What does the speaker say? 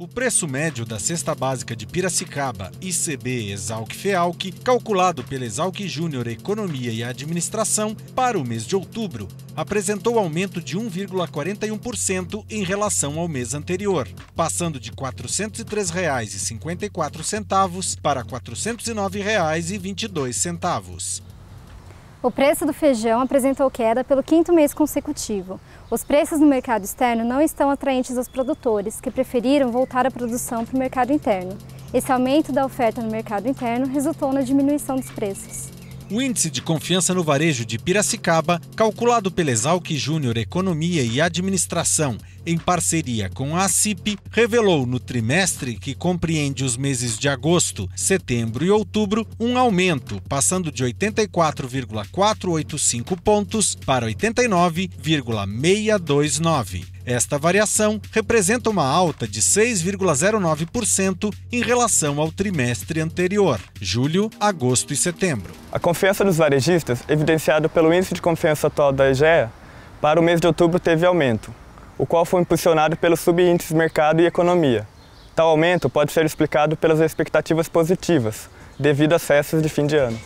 O preço médio da cesta básica de Piracicaba, ICB, Esalq, Fealc, calculado pela Esalq Júnior Economia e Administração para o mês de outubro, apresentou aumento de 1,41% em relação ao mês anterior, passando de R$ 403,54 para R$ 409,22. O preço do feijão apresentou queda pelo quinto mês consecutivo. Os preços no mercado externo não estão atraentes aos produtores, que preferiram voltar a produção para o mercado interno. Esse aumento da oferta no mercado interno resultou na diminuição dos preços. O Índice de Confiança no Varejo de Piracicaba, calculado pela Esalq Júnior Economia e Administração, em parceria com a ACIP, revelou no trimestre, que compreende os meses de agosto, setembro e outubro, um aumento, passando de 84,485 pontos para 89,629. Esta variação representa uma alta de 6,09% em relação ao trimestre anterior, julho, agosto e setembro. A confiança dos varejistas, evidenciada pelo Índice de Confiança atual da EJEA, para o mês de outubro teve aumento, o qual foi impulsionado pelos subíndices mercado e economia. Tal aumento pode ser explicado pelas expectativas positivas, devido a acessos de fim de ano.